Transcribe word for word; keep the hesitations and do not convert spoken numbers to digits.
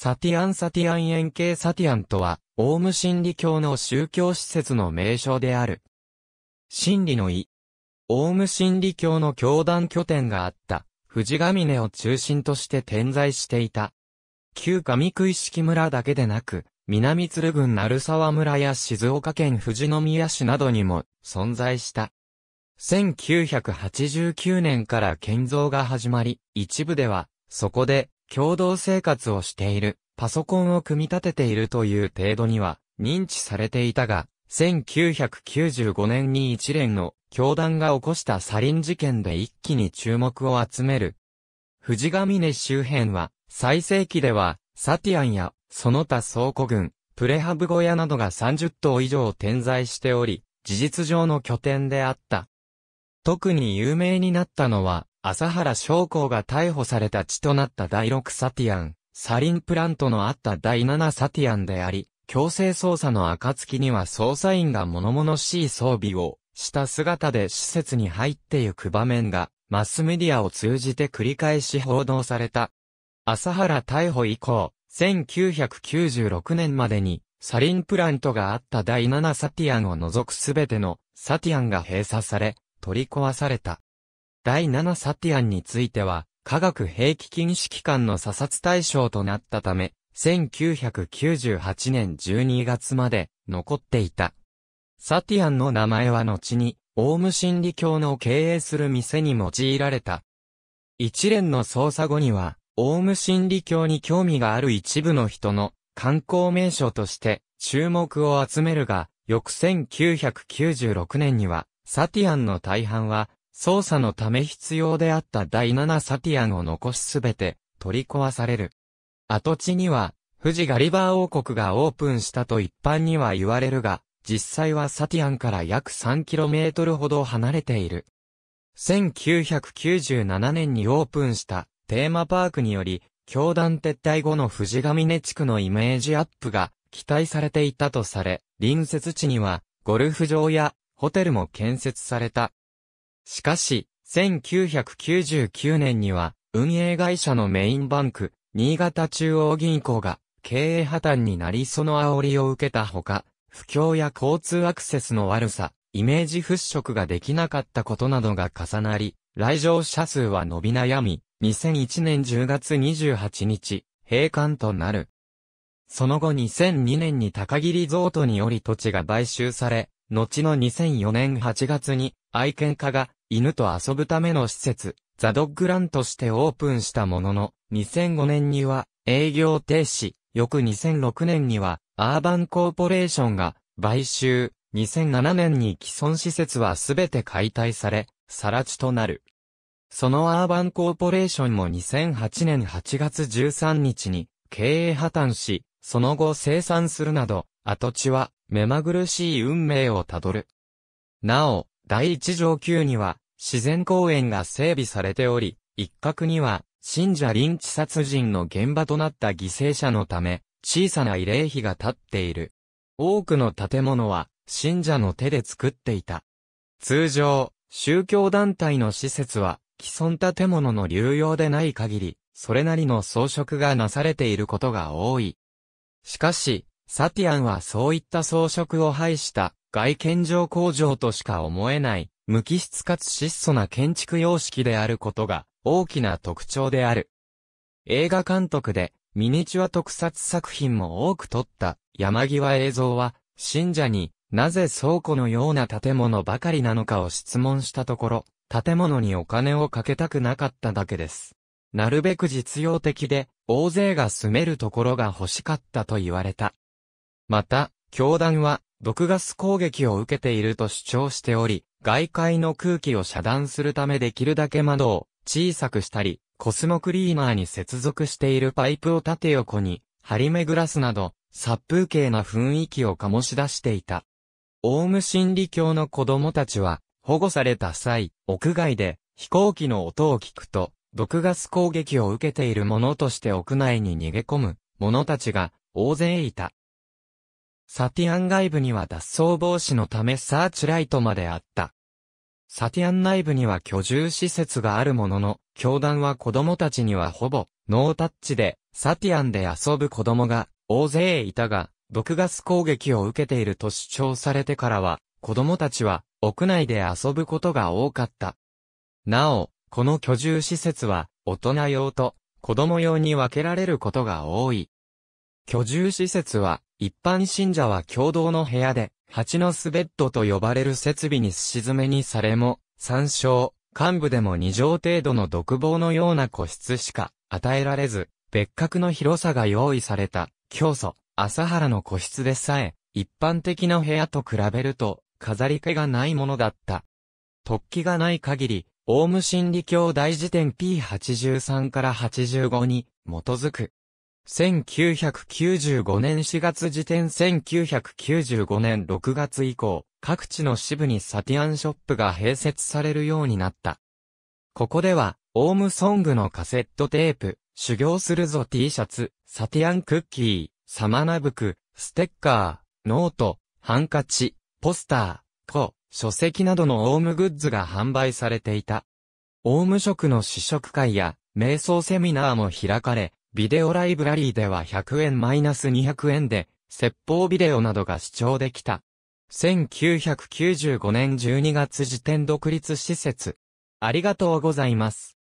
サティアン・サティアン円形サティアンとは、オウム真理教の宗教施設の名称である。真理の意。オウム真理教の教団拠点があった、富士ヶ峰を中心として点在していた。旧上九一色村だけでなく、南鶴郡鳴沢村や静岡県富士宮市などにも存在した。せんきゅうひゃくはちじゅうきゅうねんから建造が始まり、一部では、そこで、共同生活をしている、パソコンを組み立てているという程度には認知されていたが、せんきゅうひゃくきゅうじゅうごねんに一連の教団が起こしたサリン事件で一気に注目を集める。富士ヶ峰周辺は、最盛期では、サティアンやその他倉庫群、プレハブ小屋などがさんじゅっとう以上点在しており、事実上の拠点であった。特に有名になったのは、麻原彰晃が逮捕された地となっただいろくサティアン、サリンプラントのあっただいななサティアンであり、強制捜査の暁には捜査員が物々しい装備をした姿で施設に入ってゆく場面が、マスメディアを通じて繰り返し報道された。麻原逮捕以降、せんきゅうひゃくきゅうじゅうろくねんまでに、サリンプラントがあっただいななサティアンを除くすべてのサティアンが閉鎖され、取り壊された。だいななサティアンについては、化学兵器禁止機関の査察対象となったため、せんきゅうひゃくきゅうじゅうはちねんじゅうにがつまで残っていた。サティアンの名前は後に、オウム真理教の経営する店に用いられた。一連の捜査後には、オウム真理教に興味がある一部の人の観光名所として注目を集めるが、翌せんきゅうひゃくきゅうじゅうろくねんには、サティアンの大半は、捜査のため必要であっただいななサティアンを残しすべて取り壊される。跡地には富士ガリバー王国がオープンしたと一般には言われるが、実際はサティアンから約 さんキロメートル ほど離れている。せんきゅうひゃくきゅうじゅうななねんにオープンしたテーマパークにより、教団撤退後の富士ヶ峰地区のイメージアップが期待されていたとされ、隣接地にはゴルフ場やホテルも建設された。しかし、せんきゅうひゃくきゅうじゅうきゅうねんには、運営会社のメインバンク、新潟中央銀行が、経営破綻になりその煽りを受けたほか、不況や交通アクセスの悪さ、イメージ払拭ができなかったことなどが重なり、来場者数は伸び悩み、にせんいちねんじゅうがつにじゅうはちにち、閉館となる。その後にせんにねんに高木リゾートにより土地が買収され、後のにせんよねんはちがつに、愛犬家が、犬と遊ぶための施設、ザ・ドッグランとしてオープンしたものの、にせんごねんには営業停止、翌にせんろくねんにはアーバンコーポレーションが買収、にせんななねんに既存施設はすべて解体され、更地となる。そのアーバンコーポレーションもにせんはちねんはちがつじゅうさんにちに経営破綻し、その後清算するなど、跡地は目まぐるしい運命をたどる。なお、だいいち条級には自然公園が整備されており、一角には信者リンチ殺人の現場となった犠牲者のため小さな慰霊碑が建っている。多くの建物は信者の手で作っていた。通常、宗教団体の施設は既存建物の流用でない限り、それなりの装飾がなされていることが多い。しかし、サティアンはそういった装飾を排した。外見上工場としか思えない、無機質かつ質素な建築様式であることが大きな特徴である。映画監督でミニチュア特撮作品も多く撮った山際栄三は、信者になぜ倉庫のような建物ばかりなのかを質問したところ、建物にお金をかけたくなかっただけです。なるべく実用的で、大勢が住めるところが欲しかったと言われた。また、教団は、毒ガス攻撃を受けていると主張しており、外界の空気を遮断するためできるだけ窓を小さくしたり、コスモクリーナーに接続しているパイプを縦横に張り巡らすなど、殺風景な雰囲気を醸し出していた。オウム真理教の子供たちは、保護された際、屋外で飛行機の音を聞くと、毒ガス攻撃を受けているものとして屋内に逃げ込む者たちが大勢いた。サティアン外部には脱走防止のためサーチライトまであった。サティアン内部には居住施設があるものの、教団は子供たちにはほぼノータッチでサティアンで遊ぶ子供が大勢いたが、毒ガス攻撃を受けていると主張されてからは、子供たちは屋内で遊ぶことが多かった。なお、この居住施設は大人用と子供用に分けられることが多い。居住施設は一般信者は共同の部屋で蜂の巣ベッドと呼ばれる設備にすし詰めにされも、参照、幹部でもに畳程度の独房のような個室しか与えられず、別格の広さが用意された教祖、麻原の個室でさえ、一般的な部屋と比べると飾り気がないものだった。突起がない限り、オウム真理教大辞典 ピーはちじゅうさん からはちじゅうごに基づく。せんきゅうひゃくきゅうじゅうごねんしがつ時点せんきゅうひゃくきゅうじゅうごねんろくがつ以降、各地の支部にサティアンショップが併設されるようになった。ここでは、オウムソングのカセットテープ、修行するぞ T シャツ、サティアンクッキー、サマナブク、ステッカー、ノート、ハンカチ、ポスター、コ、書籍などのオウムグッズが販売されていた。オウム食の試食会や、瞑想セミナーも開かれ、ビデオライブラリーではひゃくえん にひゃくえんで、説法ビデオなどが視聴できた。せんきゅうひゃくきゅうじゅうごねんじゅうにがつ時点独立施設。ありがとうございます。